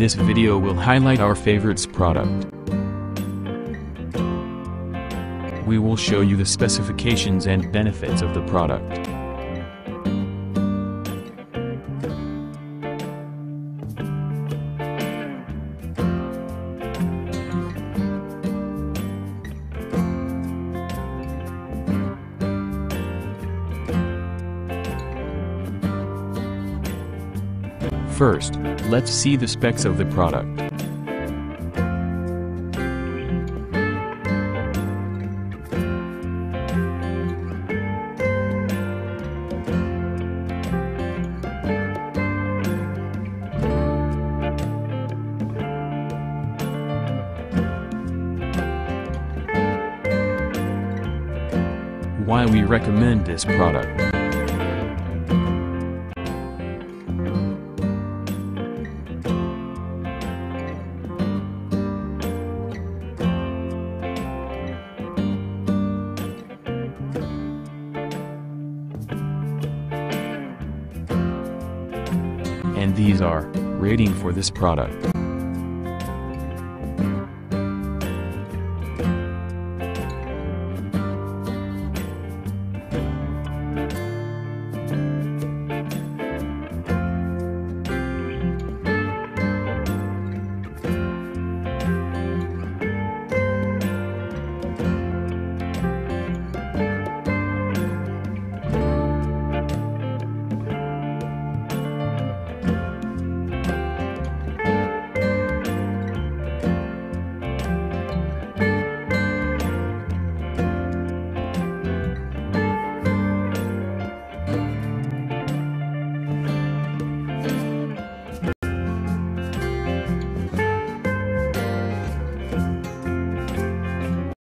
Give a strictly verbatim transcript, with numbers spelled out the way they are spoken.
this video we'll highlight our favorites product. We will show you the specifications and benefits of the product. First, let's see the specs of the product. Why we recommend this product. And these are rating for this product.